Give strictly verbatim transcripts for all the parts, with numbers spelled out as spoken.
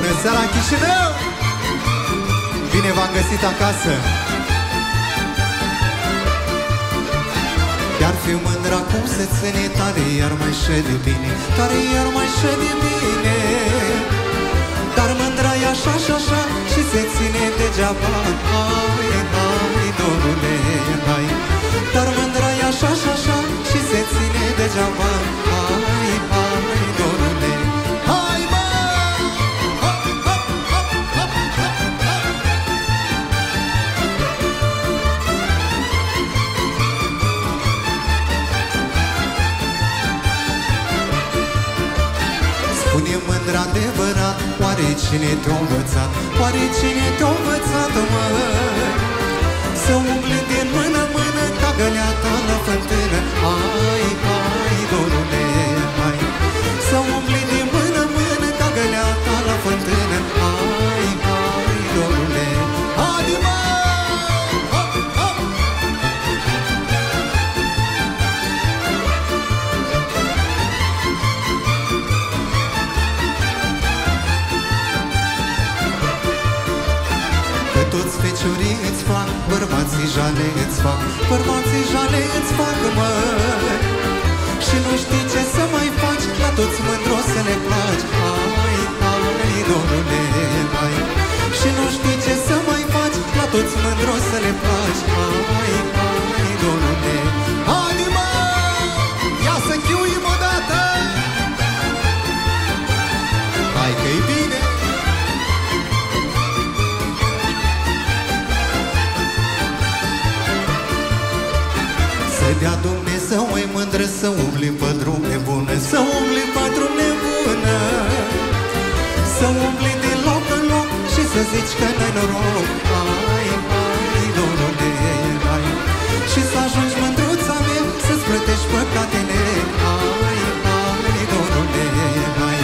Bună seara, Chișinău! Bine v-am găsit acasă! Iar fi mândră acum se ține tare, iar mai șede bine, tare, iar mai șede bine. Dar mândra e așa și așa și se ține degeaba. Hai, hai, dorule, hai. Dar mândra e așa și așa și se ține degeaba. Hai, hai, dorule. Spune-mi mândr-adevărat, oare cine te-o învățat? Oare cine te-o învățat, mă? Să umbli din mână-mână ca găleata la fântână. Hai, hai, dorule, hai. Să umbli din mână-mână ca găleata la fântână. Hai, hai, dorule, hai, mă! Toți feciorii îți fac, bărbații jale îți fac, bărbații jale îți fac, mă. Și nu știi ce să mai faci, la toți mândro să le placi. Hai, hai, dorule, hai. Și nu știi ce să mai faci, la toți mândro să le placi. Hai, hai, dorule, hai, mă. Ia să chiuim odată. Hai că-i bine. Să dea Dumnezeu mai mândră, să umbli pe drum nebună, să umbli pe drum nebună. Să umbli de loc în loc și să zici că n-ai noroc. Hai, hai, dorule, hai. Și să ajungi mândruța mea, să-ți plătești păcatele. Hai, hai, dorule, hai.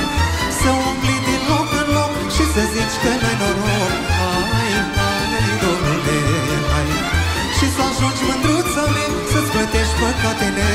Să umbli de loc în loc și să zici că n-ai noroc. Hai, hai, dorule, hai. Și să ajungi mândruța mea, să-ți plătești păcatele.